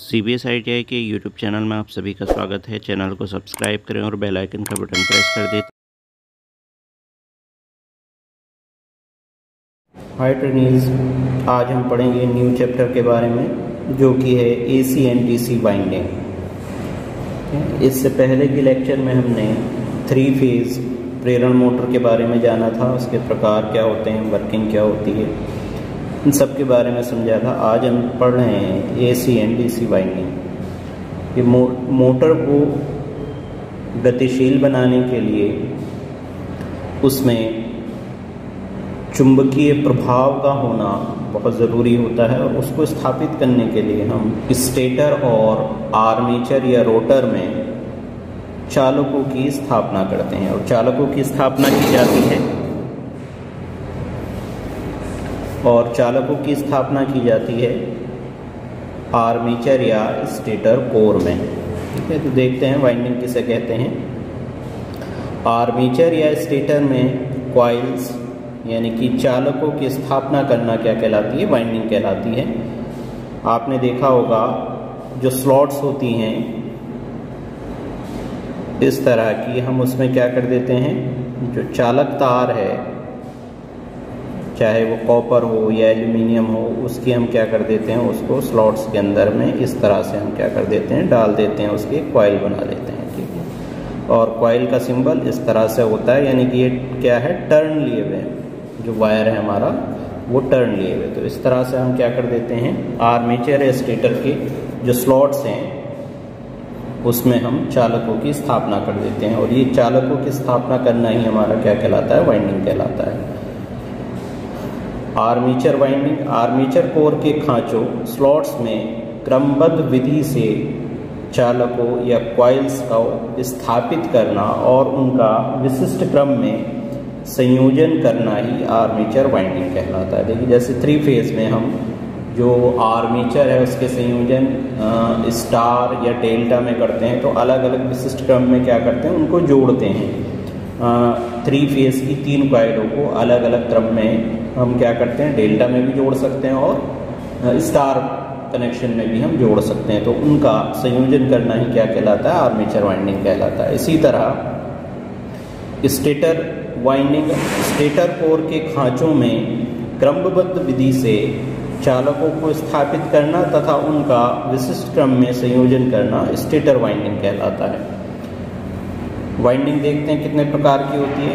CBSITI के YouTube channel में आप सभी का स्वागत है। चैनल को सब्सक्राइब करें और बेल आइकन का बटन प्रेस कर दें। हाय ट्रेनीज, आज हम पढ़ेंगे न्यू चैप्टर के बारे में जो कि है AC एंड DC वाइंडिंग। इससे पहले के लेक्चर में हमने 3 फेज़ प्रेरण मोटर के बारे में जाना था, उसके प्रकार क्या होते हैं, वर्किंग क्या होती है, इन सब के बारे में समझा था। आज हम पढ़ रहे हैं AC एंड DC वाइंडिंग। ये मोटर को गतिशील बनाने के लिए उसमें चुंबकीय प्रभाव का होना बहुत ज़रूरी होता है, और उसको स्थापित करने के लिए हम स्टेटर और आर्मेचर या रोटर में चालकों की स्थापना करते हैं, और चालकों की स्थापना की जाती है आर्मेचर या स्टेटर कोर में। ठीक है, तो देखते हैं वाइंडिंग किसे कहते हैं। आर्मेचर या स्टेटर में कॉइल्स यानी कि चालकों की स्थापना करना क्या कहलाती है, वाइंडिंग कहलाती है। आपने देखा होगा जो स्लॉट्स होती हैं इस तरह की, हम उसमें क्या कर देते हैं, जो चालक तार है चाहे वो कॉपर हो या एल्यूमिनियम हो, उसकी हम क्या कर देते हैं, उसको स्लॉट्स के अंदर में इस तरह से हम क्या कर देते हैं, डाल देते हैं, उसकी कॉइल बना देते हैं। ठीक है, और कॉइल का सिंबल इस तरह से होता है, यानी कि ये क्या है, टर्न लिए हुए, जो वायर है हमारा वो टर्न लिए हुए। तो इस तरह से हम क्या कर देते हैं, आर्मेचर या स्टेटर के जो स्लॉट्स हैं उसमें हम चालकों की स्थापना कर देते हैं, और ये चालकों की स्थापना करना ही हमारा क्या कहलाता है, वाइंडिंग कहलाता है। Armature winding. आर्मेचर कोर के खांचों स्लॉट्स में क्रमबद्ध विधि से चालकों या कॉइल्स को स्थापित करना और उनका विशिष्ट क्रम में संयोजन करना ही आर्मेचर वाइंडिंग कहलाता है। देखिए, जैसे 3 फेज़ में हम जो आर्मेचर है उसके संयोजन स्टार या डेल्टा में करते हैं, तो अलग अलग विशिष्ट क्रम में क्या करते हैं, उनको जोड़ते हैं। 3 फेज़ की 3 कॉइलों को अलग अलग क्रम में हम क्या करते हैं, डेल्टा में भी जोड़ सकते हैं और स्टार कनेक्शन में भी हम जोड़ सकते हैं, तो उनका संयोजन करना ही क्या कहलाता है, आर्मेचर वाइंडिंग कहलाता है। इसी तरह स्टेटर वाइंडिंग। स्टेटर कोर के खांचों में क्रमबद्ध विधि से चालकों को स्थापित करना तथा उनका विशिष्ट क्रम में संयोजन करना स्टेटर वाइंडिंग कहलाता है। वाइंडिंग देखते हैं कितने प्रकार की होती है।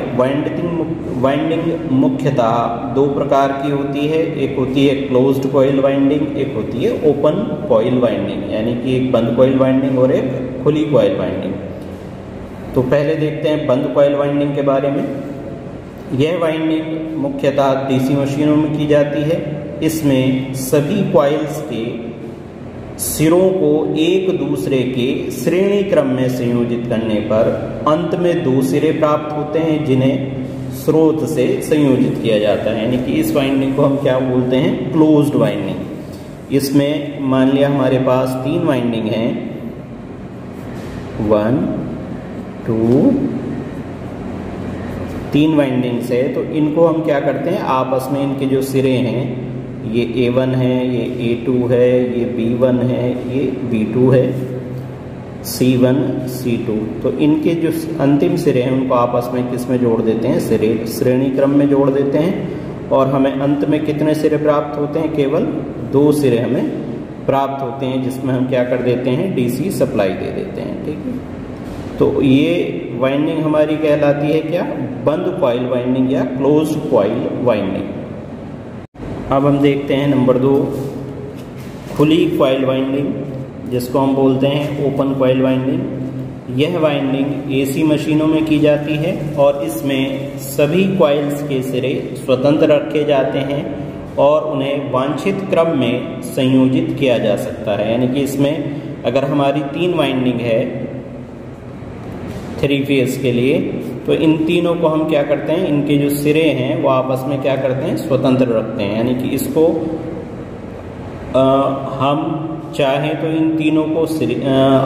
वाइंडिंग मुख्यतः 2 प्रकार की होती है। एक होती है क्लोज्ड कॉइल वाइंडिंग, एक होती है ओपन कॉइल वाइंडिंग, यानी कि एक बंद कॉइल वाइंडिंग और एक खुली कॉइल वाइंडिंग। तो पहले देखते हैं बंद कॉइल वाइंडिंग के बारे में। यह वाइंडिंग मुख्यतः DC मशीनों में की जाती है। इसमें सभी कॉइल्स के सिरों को एक दूसरे के श्रेणी क्रम में संयोजित करने पर अंत में 2 सिरे प्राप्त होते हैं, जिन्हें स्रोत से संयोजित किया जाता है, यानी कि इस वाइंडिंग को हम क्या बोलते हैं, क्लोज्ड वाइंडिंग। इसमें मान लिया हमारे पास 3 वाइंडिंग हैं, 3 वाइंडिंग्स है, तो इनको हम क्या करते हैं, आपस में इनके जो सिरे हैं, ये A1 है, ये A2 है, ये B1 है, ये B2 है, C1, C2, तो इनके जो अंतिम सिरे हैं उनको आपस में किस में जोड़ देते हैं, श्रेणी क्रम में जोड़ देते हैं, और हमें अंत में कितने सिरे प्राप्त होते हैं, केवल 2 सिरे हमें प्राप्त होते हैं, जिसमें हम क्या कर देते हैं, DC सप्लाई दे देते हैं। ठीक है, तो ये वाइंडिंग हमारी कहलाती है क्या, बंद कॉइल वाइंडिंग या क्लोज कॉइल वाइंडिंग। अब हम देखते हैं नंबर 2, खुली कॉइल वाइंडिंग, जिसको हम बोलते हैं ओपन कॉइल वाइंडिंग। यह वाइंडिंग AC मशीनों में की जाती है, और इसमें सभी कॉइल्स के सिरे स्वतंत्र रखे जाते हैं और उन्हें वांछित क्रम में संयोजित किया जा सकता है, यानी कि इसमें अगर हमारी 3 वाइंडिंग है 3 फेज़ के लिए, तो इन तीनों को हम क्या करते हैं, इनके जो सिरे हैं वो आपस में क्या करते हैं, स्वतंत्र रखते हैं, यानी कि इसको हम चाहें तो इन तीनों को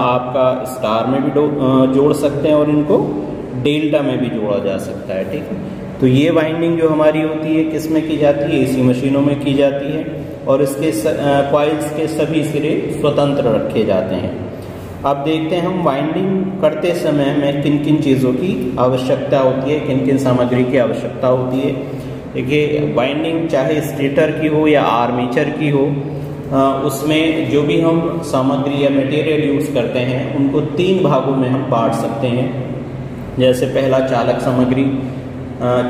आपका स्टार में भी जोड़ सकते हैं और इनको डेल्टा में भी जोड़ा जा सकता है। ठीक है, तो ये वाइंडिंग जो हमारी होती है किस में की जाती है, एसी मशीनों में की जाती है, और इसके कॉइल्स के सभी सिरे स्वतंत्र रखे जाते हैं। अब देखते हैं हम वाइंडिंग करते समय में किन किन चीज़ों की आवश्यकता होती है, किन किन सामग्री की आवश्यकता होती है। देखिए वाइंडिंग चाहे स्टेटर की हो या आर्मेचर की हो, उसमें जो भी हम सामग्री या मटेरियल यूज़ करते हैं उनको तीन भागों में हम बांट सकते हैं। जैसे पहला चालक सामग्री,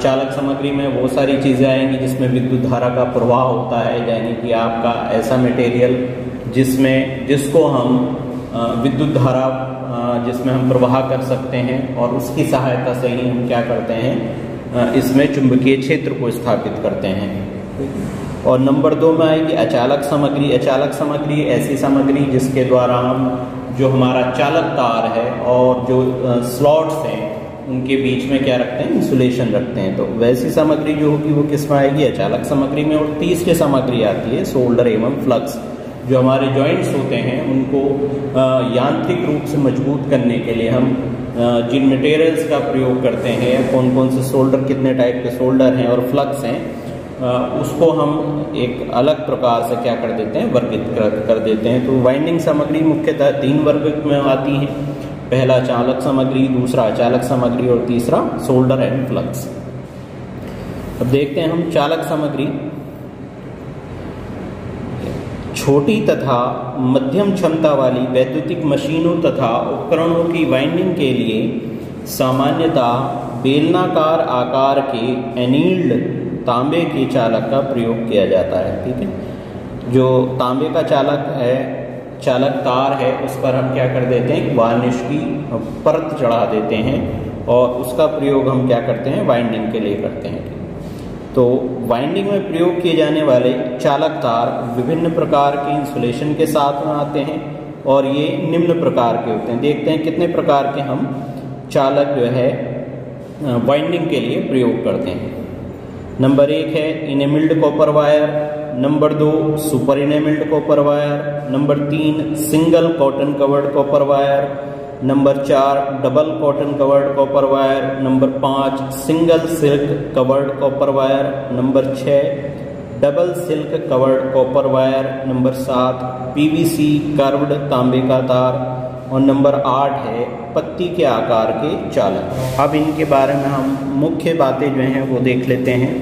चालक सामग्री में वो सारी चीज़ें आएंगी जिसमें विद्युत धारा का प्रवाह होता है, यानी कि आपका ऐसा मटेरियल जिसमें जिसको हम विद्युत धारा जिसमें हम प्रवाह कर सकते हैं और उसकी सहायता से ही हम क्या करते हैं, इसमें चुंबकीय क्षेत्र को स्थापित करते हैं। और नंबर दो में आएगी अचालक सामग्री। अचालक सामग्री ऐसी सामग्री जिसके द्वारा हम जो हमारा चालक तार है और जो स्लॉट्स हैं उनके बीच में क्या रखते हैं, इंसुलेशन रखते हैं। तो वैसी सामग्री जो होगी वो किस में आएगी, अचालक सामग्री में। और तीसरी सामग्री आती है सोल्डर एवं फ्लक्स। जो हमारे जॉइंट्स होते हैं उनको यांत्रिक रूप से मजबूत करने के लिए हम जिन मटेरियल्स का प्रयोग करते हैं, कौन कौन से सोल्डर, कितने टाइप के सोल्डर हैं और फ्लक्स हैं, उसको हम एक अलग प्रकार से क्या कर देते हैं, वर्गीकृत कर देते हैं। तो वाइंडिंग सामग्री मुख्यतः तीन वर्ग में आती है, पहला चालक सामग्री, दूसरा अचालक सामग्री और तीसरा सोल्डर एंड फ्लक्स। अब देखते हैं हम चालक सामग्री। छोटी तथा मध्यम क्षमता वाली वैद्युतिक मशीनों तथा उपकरणों की वाइंडिंग के लिए सामान्यतः बेलनाकार आकार के एनील्ड तांबे के चालक का प्रयोग किया जाता है। ठीक है, जो तांबे का चालक है, चालक तार है, उस पर हम क्या कर देते हैं, वार्निश की परत चढ़ा देते हैं और उसका प्रयोग हम क्या करते हैं, वाइंडिंग के लिए करते हैं। तो वाइंडिंग में प्रयोग किए जाने वाले चालक तार विभिन्न प्रकार के इंसुलेशन के साथ में आते हैं और ये निम्न प्रकार के होते हैं। देखते हैं कितने प्रकार के हम चालक जो है वाइंडिंग के लिए प्रयोग करते हैं। नंबर एक है इनेमेल्ड कॉपर वायर, नंबर दो super enamelled copper wire, number तीन single cotton covered copper wire, number चार double cotton covered copper wire, number पाँच single silk covered copper wire, number छः double silk covered copper wire, number सात PVC covered तांबे का तार और number आठ है पत्ती के आकार के चालक। अब इनके बारे में हम मुख्य बातें जो हैं वो देख लेते हैं।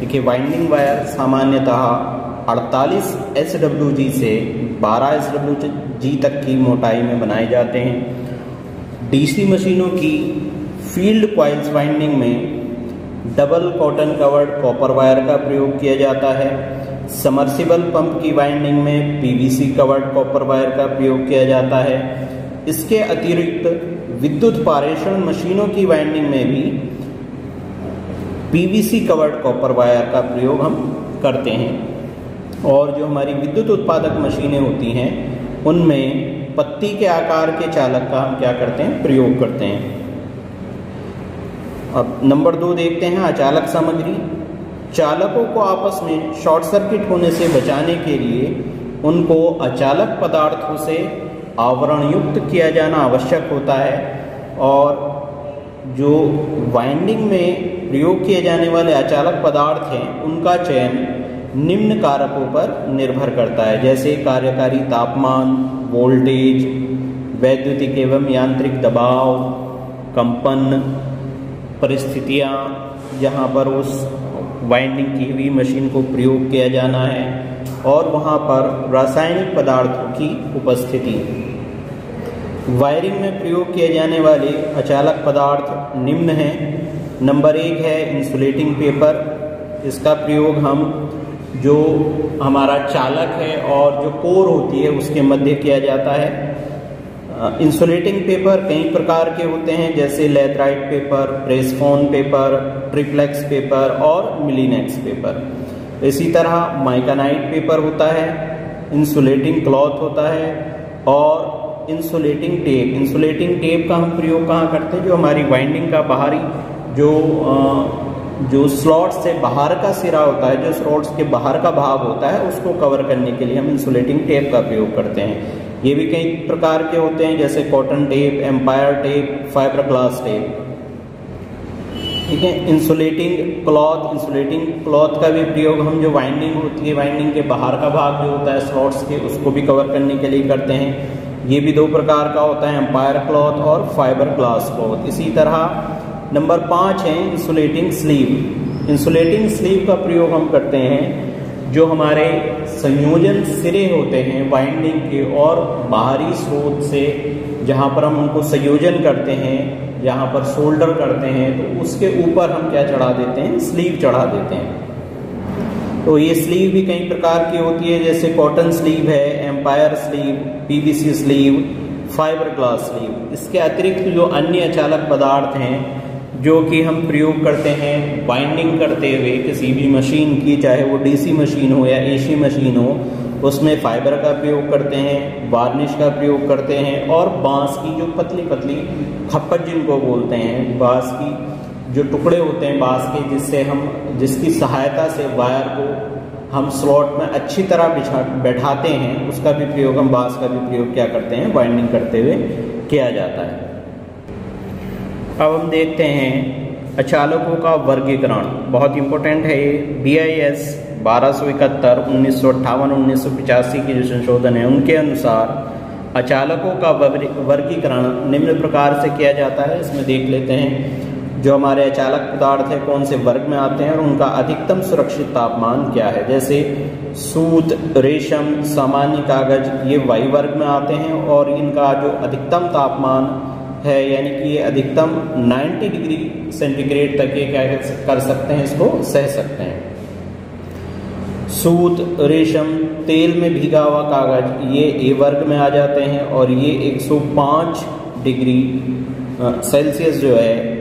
देखिए वाइंडिंग वायर सामान्यतः 48 एसडब्ल्यूजी से 12 एसडब्ल्यूजी तक की मोटाई में बनाए जाते हैं। डीसी मशीनों की फील्ड कॉइल्स वाइंडिंग में double cotton covered copper wire का प्रयोग किया जाता है। समर्सिबल पंप की वाइंडिंग में पीवीसी कवर्ड कॉपर वायर का प्रयोग किया जाता है। इसके अतिरिक्त विद्युत पारेषण मशीनों की वाइंडिंग में भी पीवीसी कवर्ड कॉपर वायर का प्रयोग हम करते हैं। और जो हमारी विद्युत उत्पादक मशीनें होती हैं उनमें पत्ती के आकार के चालक का हम क्या करते हैं, प्रयोग करते हैं। अब नंबर दो देखते हैं अचालक सामग्री। चालकों को आपस में शॉर्ट सर्किट होने से बचाने के लिए उनको अचालक पदार्थों से आवरण युक्त किया जाना आवश्यक होता है। और जो वाइंडिंग में प्रयोग किए जाने वाले अचालक पदार्थ हैं उनका चयन निम्न कारकों पर निर्भर करता है, जैसे कार्यकारी तापमान, वोल्टेज, वैद्युतिक एवं यांत्रिक दबाव, कंपन परिस्थितियाँ जहाँ पर उस वाइंडिंग की हुई मशीन को प्रयोग किया जाना है, और वहाँ पर रासायनिक पदार्थों की उपस्थिति। वायरिंग में प्रयोग किए जाने वाले अचालक पदार्थ निम्न हैं। नंबर एक है इंसुलेटिंग पेपर, इसका प्रयोग हम जो हमारा चालक है और जो कोर होती है उसके मध्य किया जाता है। इंसुलेटिंग पेपर कई प्रकार के होते हैं, जैसे लैथराइट paper, presspahn paper, triflex paper और मिलीनेक्स पेपर। इसी तरह माइकानाइट पेपर होता है, इंसुलेटिंग क्लॉथ होता है और इंसुलेटिंग टेप। इंसुलेटिंग टेप का हम प्रयोग कहाँ करते हैं, जो हमारी वाइंडिंग का बाहरी जो स्लॉट से बाहर का सिरा होता है, जो स्लॉट्स के बाहर का भाग होता है, उसको कवर करने के लिए हम इंसुलेटिंग टेप का प्रयोग करते हैं। ये भी कई प्रकार के होते हैं, जैसे cotton tape, empire tape, fibre glass tape. ठीक है। इंसुलेटिंग क्लॉथ का भी प्रयोग हम जो वाइंडिंग होती है, वाइंडिंग के बाहर का भाग जो होता है स्लॉट्स के, उसको भी कवर करने के लिए करते हैं। ये भी दो प्रकार का होता है, एम्पायर क्लॉथ और फाइबर ग्लास क्लॉथ। इसी तरह नंबर 5 है इंसुलेटिंग स्लीव। इंसुलेटिंग स्लीव का प्रयोग हम करते हैं जो हमारे संयोजन सिरे होते हैं वाइंडिंग के और बाहरी स्रोत से, जहाँ पर हम उनको संयोजन करते हैं, यहाँ पर सोल्डर करते हैं, तो उसके ऊपर हम क्या चढ़ा देते हैं, स्लीव चढ़ा देते हैं। तो ये स्लीव भी कई प्रकार की होती है, जैसे कॉटन स्लीव है, empire sleeve, PVC sleeve, fibre glass sleeve. इसके अतिरिक्त जो अन्य अचालक पदार्थ हैं जो कि हम प्रयोग करते हैं बाइंडिंग करते हुए किसी भी मशीन की, चाहे वो डीसी मशीन हो या एसी मशीन हो, उसमें फाइबर का प्रयोग करते हैं, वार्निश का प्रयोग करते हैं, और बांस की जो पतली पतली खप्पट जिनको बोलते हैं, बांस की जो टुकड़े होते हैं बांस के, जिससे हम, जिसकी सहायता से वायर को हम स्लॉट में अच्छी तरह बैठाते हैं, उसका भी प्रयोग, हम बांस का भी प्रयोग क्या करते हैं, बाइंडिंग करते हुए किया जाता है। अब हम देखते हैं अचालकों का वर्गीकरण, बहुत इंपॉर्टेंट है ये। BIS 1271, 1958, 1985 के जो संशोधन है उनके अनुसार अचालकों का वर्गीकरण निम्न प्रकार से किया जाता है। इसमें देख लेते हैं जो हमारे अचालक पदार्थ है कौन से वर्ग में आते हैं और उनका अधिकतम सुरक्षित तापमान क्या है। जैसे सूत, रेशम, सामान्य कागज, ये वायु वर्ग में आते हैं और इनका जो अधिकतम तापमान है, यानी कि ये अधिकतम 90 डिग्री सेंटीग्रेड तक ये क्या कर सकते हैं, इसको सह सकते हैं। सूत, रेशम, तेल में भीगा हुआ कागज, ये ए वर्ग में आ जाते हैं और ये 105 डिग्री सेल्सियस जो है।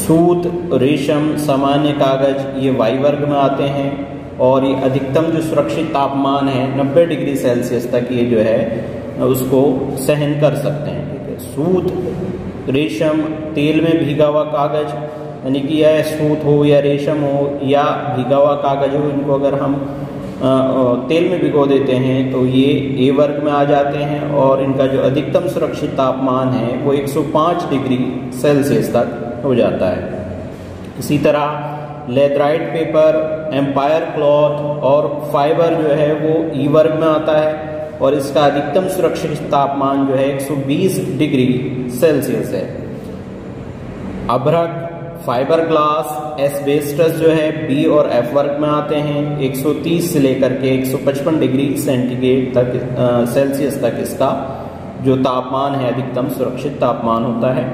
सूत, रेशम, सामान्य कागज, ये वायु वर्ग में आते हैं और ये अधिकतम जो सुरक्षित तापमान है 90 डिग्री सेल्सियस तक ये जो है उसको सहन कर सकते हैं। ठीक है, सूत, रेशम, तेल में भीगा हुआ कागज, यानी कि या सूत हो या रेशम हो या भीगा हुआ कागज हो, इनको अगर हम तेल में भिगो देते हैं तो ये ए वर्ग में आ जाते हैं और इनका जो अधिकतम सुरक्षित तापमान है वो 105 डिग्री सेल्सियस तक हो जाता है। इसी तरह लैथराइट पेपर, एम्पायर क्लॉथ और फाइबर जो है वो ई वर्ग में आता है और इसका अधिकतम सुरक्षित तापमान जो है 120 डिग्री सेल्सियस है। अभ्रक, फाइबर ग्लास, एसबेस्टस जो है बी और एफ वर्ग में आते हैं, 130 से लेकर के 155 डिग्री सेंटीग्रेड तक सेल्सियस तक इसका जो तापमान है अधिकतम सुरक्षित तापमान होता है।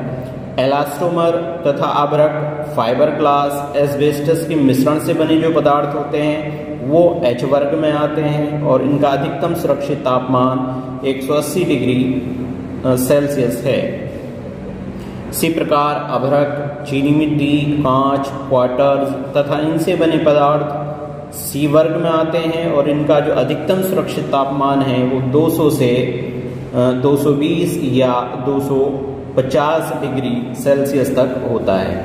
एलास्टोमर तथा अभ्रक, फाइबर ग्लास, एसबेस्टस के मिश्रण से बने जो पदार्थ होते हैं वो एच वर्ग में आते हैं और इनका अधिकतम सुरक्षित तापमान 180 डिग्री सेल्सियस है। इसी प्रकार अभ्रक, चीनी मिट्टी, कांच, क्वार्टर्स तथा इनसे बने पदार्थ सी वर्ग में आते हैं और इनका जो अधिकतम सुरक्षित तापमान है वो 200 से 220 या 250 डिग्री सेल्सियस तक होता है।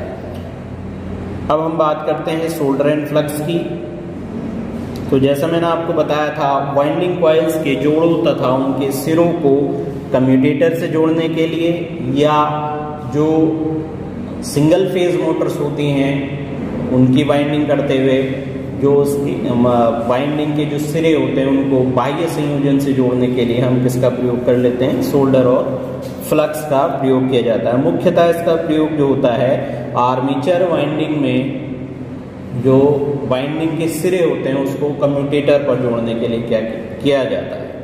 अब हम बात करते हैं सोल्डर एंड फ्लक्स की। तो जैसा मैंने आपको बताया था, वाइंडिंग कॉइल्स के जोड़ों तथा उनके सिरों को कम्यूटेटर से जोड़ने के लिए या जो सिंगल फेज मोटर्स होती हैं उनकी वाइंडिंग करते हुए जो उसकी वाइंडिंग के जो सिरे होते हैं उनको बाह्य संयोजन से जोड़ने के लिए हम किसका प्रयोग कर लेते हैं, सोल्डर और फ्लक्स का प्रयोग किया जाता है। मुख्यतः इसका प्रयोग जो होता है आर्मेचर वाइंडिंग में जो वाइंडिंग के सिरे होते हैं उसको कम्यूटेटर पर जोड़ने के लिए क्या किया जाता है।